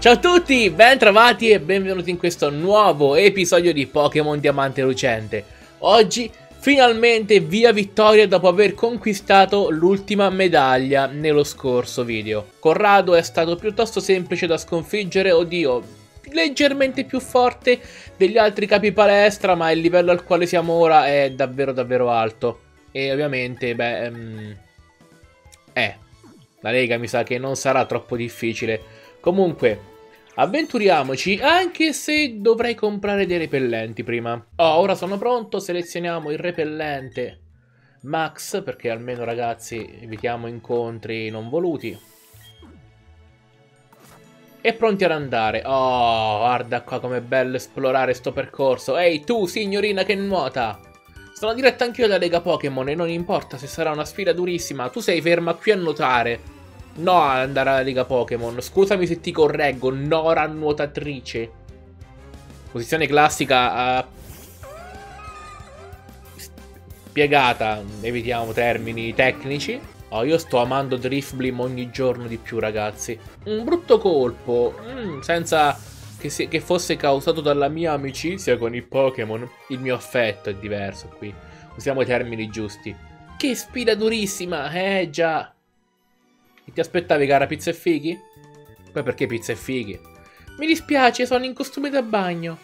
Ciao a tutti, ben trovati e benvenuti in questo nuovo episodio di Pokémon Diamante Lucente. Oggi finalmente Via Vittoria dopo aver conquistato l'ultima medaglia nello scorso video. Corrado è stato piuttosto semplice da sconfiggere, oddio, leggermente più forte degli altri capi palestra, ma il livello al quale siamo ora è davvero alto. E ovviamente, beh, la Lega mi sa che non sarà troppo difficile. Comunque, avventuriamoci, anche se dovrei comprare dei repellenti prima. Ora sono pronto, selezioniamo il repellente Max, perché almeno, ragazzi, evitiamo incontri non voluti. E pronti ad andare. Oh, guarda qua com'è bello esplorare sto percorso. Ehi, tu, signorina che nuota! Sono diretto anch'io alla Lega Pokémon e non importa se sarà una sfida durissima. Tu sei ferma qui a nuotare. No, andare alla Lega Pokémon. Scusami se ti correggo. Nora nuotatrice. Posizione classica piegata. Evitiamo termini tecnici. Oh, io sto amando Drifblim ogni giorno di più, ragazzi. Un brutto colpo. Senza che fosse causato dalla mia amicizia con i Pokémon. Il mio affetto è diverso qui. Usiamo i termini giusti. Che sfida durissima. Già. Ti aspettavi, cara, pizza e fighi? Poi perché pizza e fighi? Mi dispiace, sono in costume da bagno.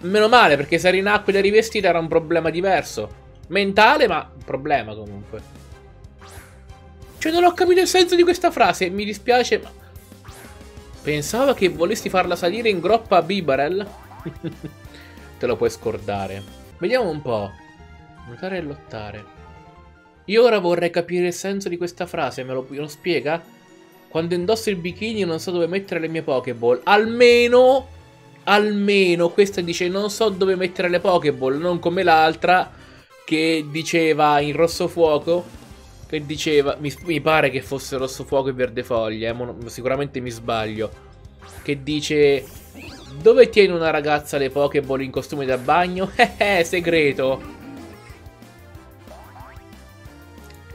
Meno male, perché se eri in acqua e rivestita era un problema diverso. Mentale, ma un problema comunque. Cioè, non ho capito il senso di questa frase. Mi dispiace, ma... Pensavo che volessi farla salire in groppa a Bibarel. Te lo puoi scordare. Vediamo un po'. Notare e lottare. Io ora vorrei capire il senso di questa frase, me lo spiega? Quando indosso il bikini non so dove mettere le mie Pokéball. Almeno questa dice non so dove mettere le Pokéball, non come l'altra che diceva in Rosso Fuoco, che diceva, mi pare che fosse Rosso Fuoco e Verde Foglie, sicuramente mi sbaglio, che dice dove tiene una ragazza le Pokéball in costume da bagno? Segreto.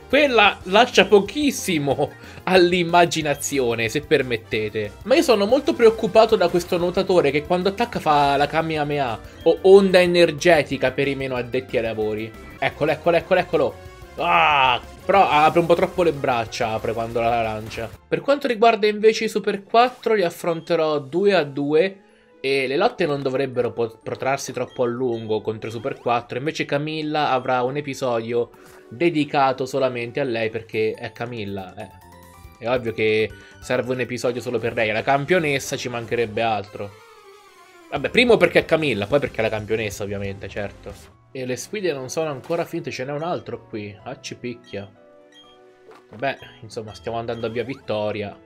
Quella lascia pochissimo all'immaginazione, se permettete. Ma io sono molto preoccupato da questo nuotatore che quando attacca fa la kamehameha o onda energetica per i meno addetti ai lavori. Eccolo. Ah, però apre un po' troppo le braccia, apre quando la lancia. Per quanto riguarda invece i Super 4 li affronterò 2-2 e le lotte non dovrebbero protrarsi troppo a lungo contro i Super 4. Invece Camilla avrà un episodio dedicato solamente a lei perché è Camilla. È ovvio che serve un episodio solo per lei. È la campionessa, ci mancherebbe altro. Vabbè, primo perché è Camilla, poi perché è la campionessa ovviamente, certo. E le sfide non sono ancora finite, ce n'è un altro qui. Ah, ci picchia. Vabbè, insomma, stiamo andando a Via Vittoria.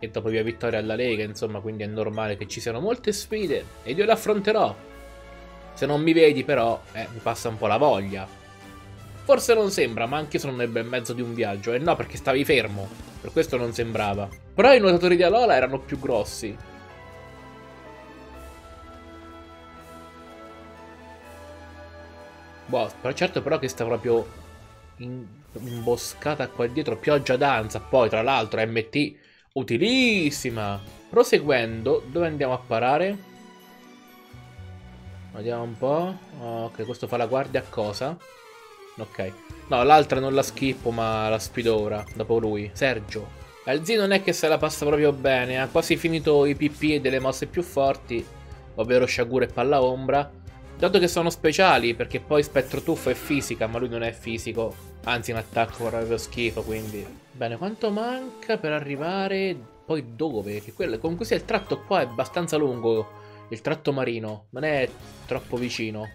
E dopo Via Vittoria alla Lega, insomma, quindi è normale che ci siano molte sfide. Ed io le affronterò. Se non mi vedi però, mi passa un po' la voglia. Forse non sembra, ma anche io sono nel bel mezzo di un viaggio. E no, perché stavi fermo. Per questo non sembrava. Però i nuotatori di Alola erano più grossi. Boh, certo però che sta proprio imboscata qua dietro. Pioggia danza, poi tra l'altro MT... utilissima. Proseguendo, dove andiamo a parare? Vediamo un po'. Ok, questo fa la guardia a cosa? Ok. No, l'altra non la schippo, ma la sfido ora. Dopo lui, Sergio. Il zio non è che se la passa proprio bene. Ha quasi finito i PP e delle mosse più forti, ovvero Shaguro e palla ombra. Dato che sono speciali, perché poi Spettrotuffo è fisica, ma lui non è fisico. Anzi, in attacco vorrà proprio schifo, quindi... Bene, quanto manca per arrivare... Poi dove? Che quello... Comunque sia, il tratto qua è abbastanza lungo. Il tratto marino. Non è troppo vicino.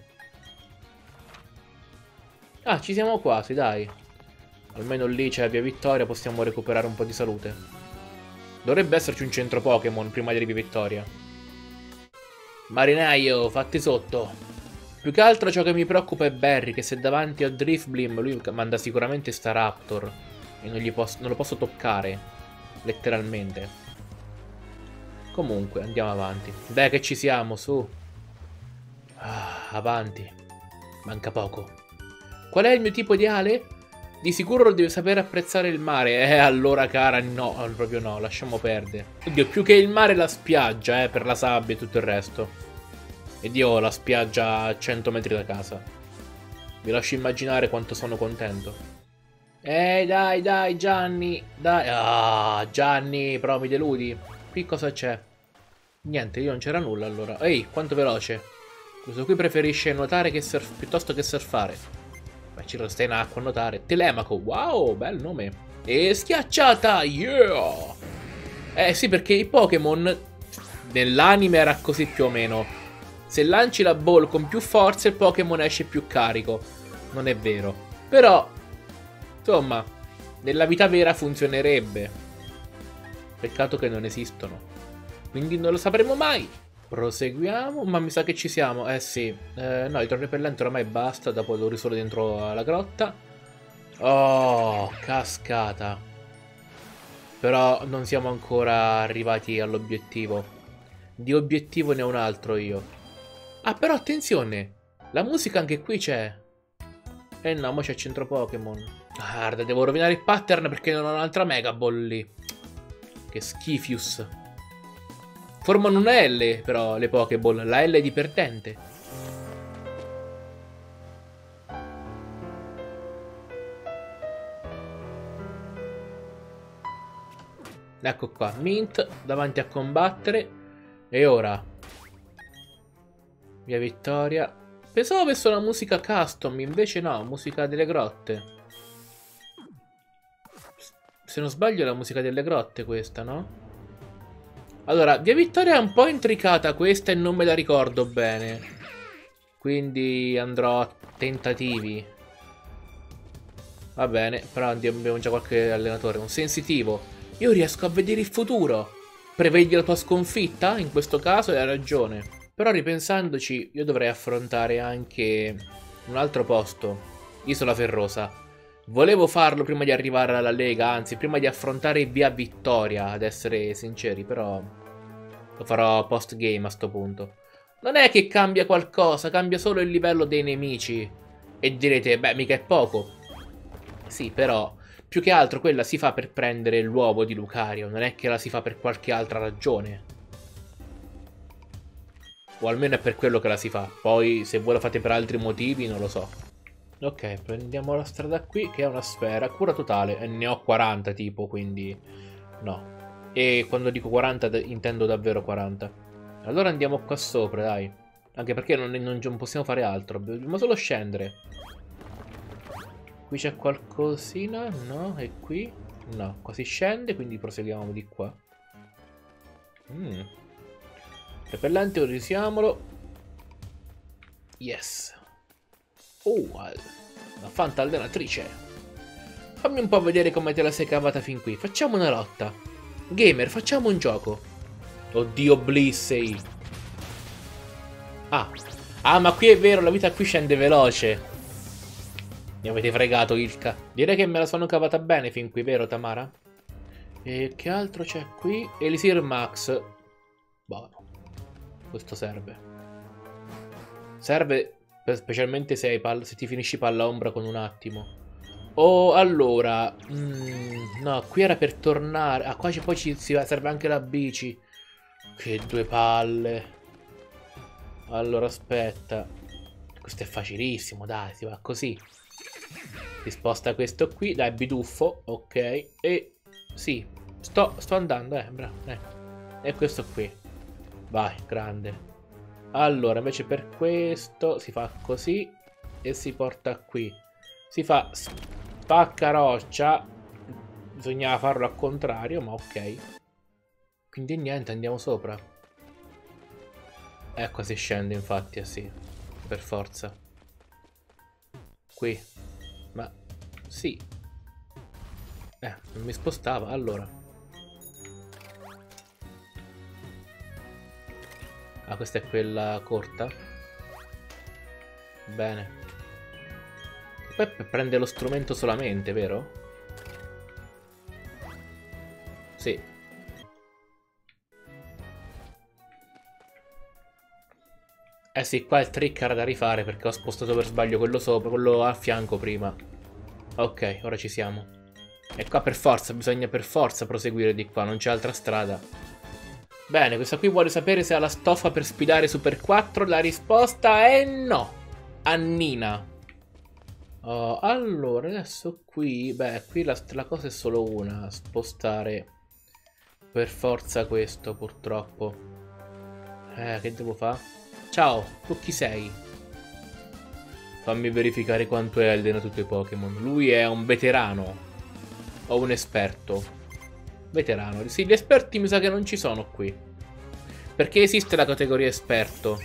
Ah, ci siamo quasi, dai. Almeno lì c'è Via Vittoria, possiamo recuperare un po' di salute. Dovrebbe esserci un centro Pokémon prima di Via Vittoria. Marinaio, fatti sotto. Più che altro ciò che mi preoccupa è Barry, che se davanti ho Drifblim lui manda sicuramente Staraptor e non lo posso toccare, letteralmente. Comunque, andiamo avanti. Dai che ci siamo, su. Avanti. Manca poco. Qual è il mio tipo ideale? Di sicuro deve sapere apprezzare il mare. Allora cara, no, proprio no, lasciamo perdere. Oddio, più che il mare la spiaggia, per la sabbia e tutto il resto. Ed io ho la spiaggia a 100 metri da casa. Vi lascio immaginare quanto sono contento. Dai, dai, Gianni. Dai, Gianni, però mi deludi. Qui cosa c'è? Niente, io non c'era nulla allora. Ehi, quanto veloce. Questo qui preferisce nuotare che piuttosto che surfare. Ma ci resta in acqua a notare. Telemaco, wow, bel nome. E schiacciata, yeah. Sì, perché i Pokémon nell'anime era così più o meno. Se lanci la ball con più forza il Pokémon esce più carico. Non è vero. Però, insomma, nella vita vera funzionerebbe. Peccato che non esistono. Quindi non lo sapremo mai. Proseguiamo, ma mi sa che ci siamo. Sì, no, il torneo repellente ormai basta. Dopo lo risolo dentro alla grotta. Oh, cascata. Però non siamo ancora arrivati all'obiettivo. Di obiettivo ne ho un altro io. Ah, però attenzione, la musica anche qui c'è. No, ma c'è centro Pokémon. Guarda, devo rovinare il pattern perché non ho un'altra Megaball lì. Che schifius. Formano una L però le Pokéball, la L di perdente. Ecco qua, Mint davanti a combattere. E ora Via Vittoria. Pensavo avesse una musica custom, invece no, musica delle grotte. Se non sbaglio è la musica delle grotte questa, no? Allora, Via Vittoria è un po' intricata questa e non me la ricordo bene. Quindi andrò a tentativi. Va bene, però abbiamo già qualche allenatore. Un sensitivo. Io riesco a vedere il futuro. Prevedi la tua sconfitta? In questo caso hai ragione. Però ripensandoci, io dovrei affrontare anche un altro posto. Isola Ferrosa. Volevo farlo prima di arrivare alla Lega, anzi prima di affrontare Via Vittoria, ad essere sinceri, però lo farò post game a sto punto. Non è che cambia qualcosa, cambia solo il livello dei nemici. E direte, beh, mica è poco. Sì, però, più che altro quella si fa per prendere l'uovo di Lucario, non è che la si fa per qualche altra ragione. O almeno è per quello che la si fa, poi se voi la fate per altri motivi non lo so. Ok, prendiamo la strada qui che è una sfera, cura totale, ne ho 40 tipo, quindi no. E quando dico 40 intendo davvero 40. Allora andiamo qua sopra, dai. Anche perché non possiamo fare altro, dobbiamo solo scendere. Qui c'è qualcosina, no? E qui? No, qua si scende, quindi proseguiamo di qua. Repellente, usiamolo. Yes. Oh, la fanta allenatrice. Fammi un po' vedere come te la sei cavata fin qui. Facciamo una lotta. Gamer, facciamo un gioco. Oddio, Blissey. Ah, ma qui è vero, la vita qui scende veloce. Mi avete fregato, Ilka. Direi che me la sono cavata bene fin qui, vero Tamara? E che altro c'è qui? Elisir Max. Buono. Questo serve. Serve... specialmente se ti finisci palla ombra con un attimo. Oh, allora no, qui era per tornare. Ah, qua poi serve anche la bici. Che due palle. Allora aspetta. Questo è facilissimo, dai. Si va così. Si sposta questo qui. Dai, biduffo. Ok. E sì, sto andando, bravo. E questo qui. Vai, grande. Allora, invece per questo si fa così e si porta qui. Si fa spacca roccia. Bisognava farlo al contrario, ma ok. Quindi niente, andiamo sopra. Ecco, si scende infatti, sì. Per forza. Qui. Ma, sì. Non mi spostava, allora. Ah, questa è quella corta. Bene. Poi prende lo strumento solamente, vero? Sì. Sì, qua il trick era da rifare perché ho spostato per sbaglio quello sopra, quello a fianco prima. Ok, ora ci siamo. E qua per forza, bisogna per forza proseguire di qua, non c'è altra strada. Bene, questa qui vuole sapere se ha la stoffa per sfidare Super 4. La risposta è no. Annina. Oh, allora, adesso qui... Beh, qui la cosa è solo una. Spostare per forza questo, purtroppo. Che devo fare? Ciao, tu chi sei? Fammi verificare quanto è allenato i tuoi Pokémon. Lui è un veterano. O un esperto. Veterano. Sì, gli esperti mi sa che non ci sono qui. Perché esiste la categoria esperto.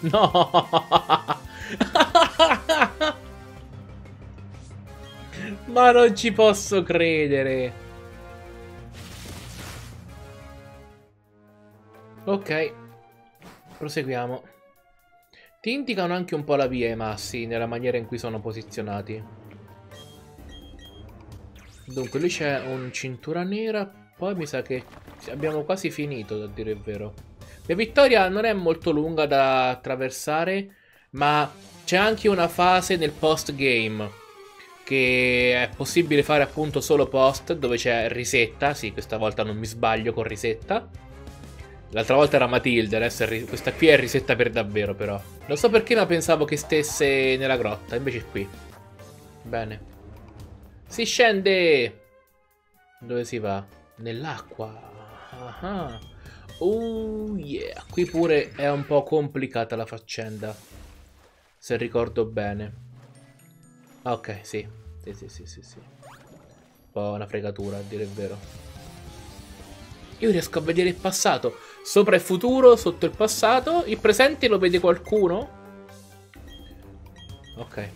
No, ma non ci posso credere. Ok, proseguiamo. Ti indicano anche un po' la via i massi nella maniera in cui sono posizionati. Dunque lì c'è un cintura nera. Poi mi sa che abbiamo quasi finito, da dire il vero. La vittoria non è molto lunga da attraversare, ma c'è anche una fase nel post-game, che è possibile fare appunto solo post, dove c'è Risetta, sì, questa volta non mi sbaglio con Risetta. L'altra volta era Matilde, adesso questa qui è Risetta per davvero però. Non so perché, ma pensavo che stesse nella grotta, invece è qui. Bene. Si scende! Dove si va? Nell'acqua. Ah. Oh yeah, qui pure è un po' complicata la faccenda, se ricordo bene. Ok, sì. Un po' una fregatura, a dire il vero. Io riesco a vedere il passato. Sopra il futuro, sotto il passato. Il presente lo vede qualcuno? Ok.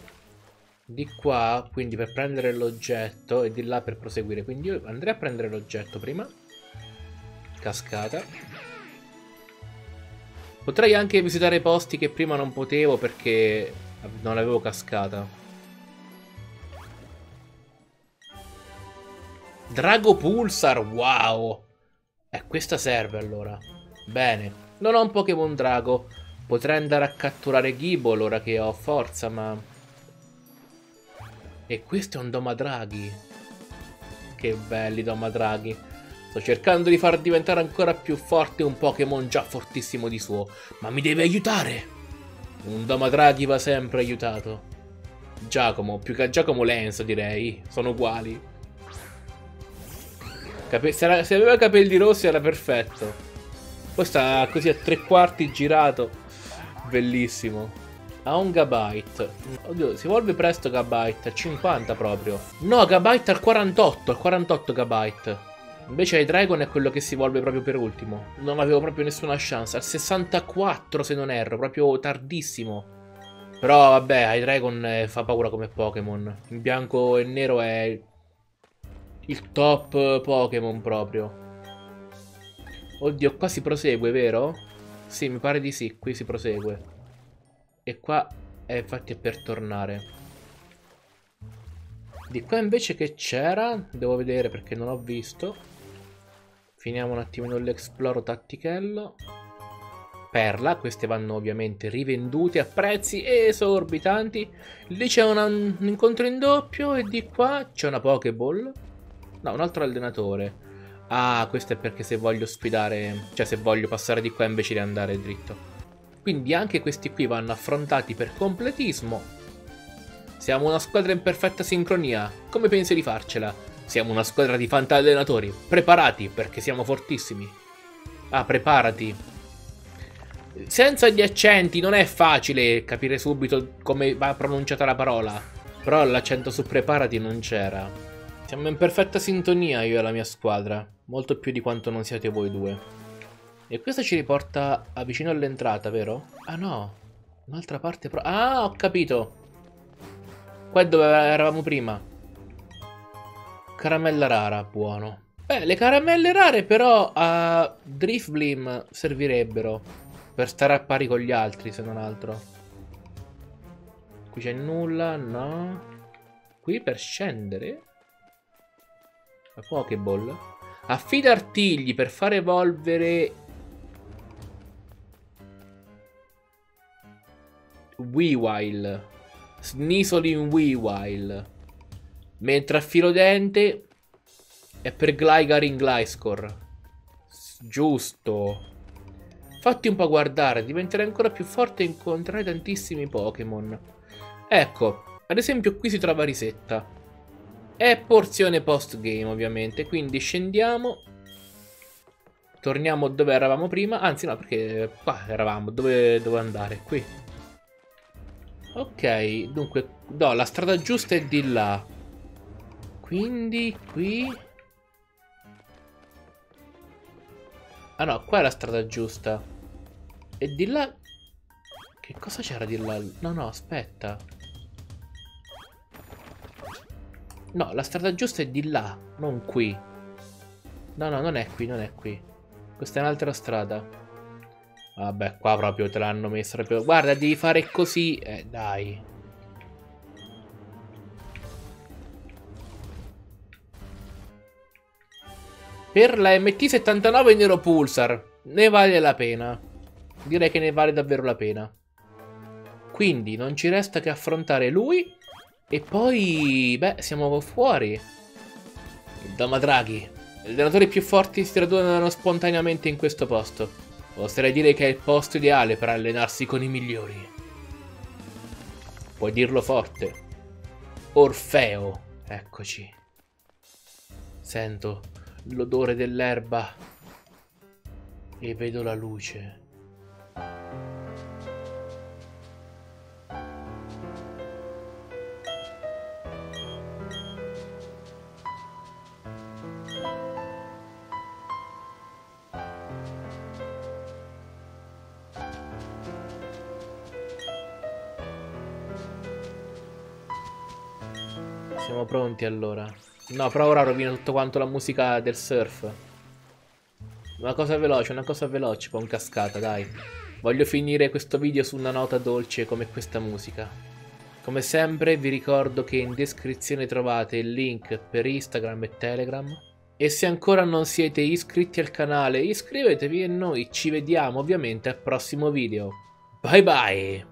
Di qua, quindi per prendere l'oggetto, e di là per proseguire. Quindi io andrei a prendere l'oggetto prima. Cascata. Potrei anche visitare posti che prima non potevo perché non avevo cascata. Drago Pulsar, wow! Questa serve allora. Bene. Non ho un Pokémon Drago. Potrei andare a catturare Gibbol ora che ho forza, ma... E questo è un Domadraghi. Che belli Domadraghi. Sto cercando di far diventare ancora più forte un Pokémon già fortissimo di suo, ma mi deve aiutare! Un Domadraghi va sempre aiutato. Giacomo, più che a Giacomo Lenzo direi, sono uguali. Se aveva capelli rossi era perfetto. Poi sta così a tre quarti girato. Bellissimo. Ha un Gabite. Oddio, si evolve presto Gabite, al 50 proprio. No, Gabite al 48 Gabite. Invece Hydreigon è quello che si evolve proprio per ultimo. Non avevo proprio nessuna chance. Al 64 se non erro, proprio tardissimo. Però vabbè, Hydreigon fa paura come Pokémon. In bianco e nero è il top Pokémon proprio. Oddio, qua si prosegue, vero? Sì, mi pare di sì, qui si prosegue. E qua è infatti per tornare. Di qua invece che c'era? Devo vedere perché non ho visto. Finiamo un attimino l'esploro tattichello. Perla, queste vanno ovviamente rivendute a prezzi esorbitanti. Lì c'è un incontro in doppio e di qua c'è una Pokéball. No, un altro allenatore. Ah, questo è perché se voglio sfidare, cioè se voglio passare di qua invece di andare dritto. Quindi anche questi qui vanno affrontati per completismo. Siamo una squadra in perfetta sincronia. Come pensi di farcela? Siamo una squadra di fantallenatori, preparati perché siamo fortissimi. Ah, preparati. Senza gli accenti non è facile capire subito come va pronunciata la parola. Però l'accento su preparati non c'era. Siamo in perfetta sintonia io e la mia squadra, molto più di quanto non siate voi due. E questo ci riporta vicino all'entrata, vero? Ah no, un'altra parte pro... Ah, ho capito. Qua è dove eravamo prima. Caramella rara, buono. Beh, le caramelle rare però a Drifblim servirebbero per stare a pari con gli altri, se non altro. Qui c'è nulla, no. Qui per scendere la Pokéball. Affida artigli per far evolvere Weavile. Snisoli in Weavile. Mentre Affilodente è per Gligar in Gliscor. Giusto. Fatti un po' guardare, diventerai ancora più forte e incontrerai tantissimi Pokémon. Ecco, ad esempio qui si trova Risetta. È porzione post game ovviamente, quindi scendiamo. Torniamo dove eravamo prima, anzi no, perché qua eravamo, dove andare? Qui. Ok, dunque, no, la strada giusta è di là. Quindi qui... Ah no, qua è la strada giusta. E di là... Che cosa c'era di là? No, no, aspetta. No, la strada giusta è di là, non qui. No, no, non è qui, non è qui. Questa è un'altra strada. Vabbè, qua proprio te l'hanno messa proprio... Guarda, devi fare così. Dai. Per la MT79 Nero Pulsar ne vale la pena. Direi che ne vale davvero la pena. Quindi non ci resta che affrontare lui. E poi... Beh, siamo fuori. Il Domadraghi. Gli allenatori più forti si radunano spontaneamente in questo posto. Oserei dire che è il posto ideale per allenarsi con i migliori. Puoi dirlo forte. Orfeo. Eccoci. Sento l'odore dell'erba e vedo la luce. Siamo pronti allora. No, però ora rovina tutto quanto la musica del surf. Una cosa veloce con cascata, dai. Voglio finire questo video su una nota dolce come questa musica. Come sempre vi ricordo che in descrizione trovate il link per Instagram e Telegram. E se ancora non siete iscritti al canale, iscrivetevi e noi ci vediamo ovviamente al prossimo video. Bye bye!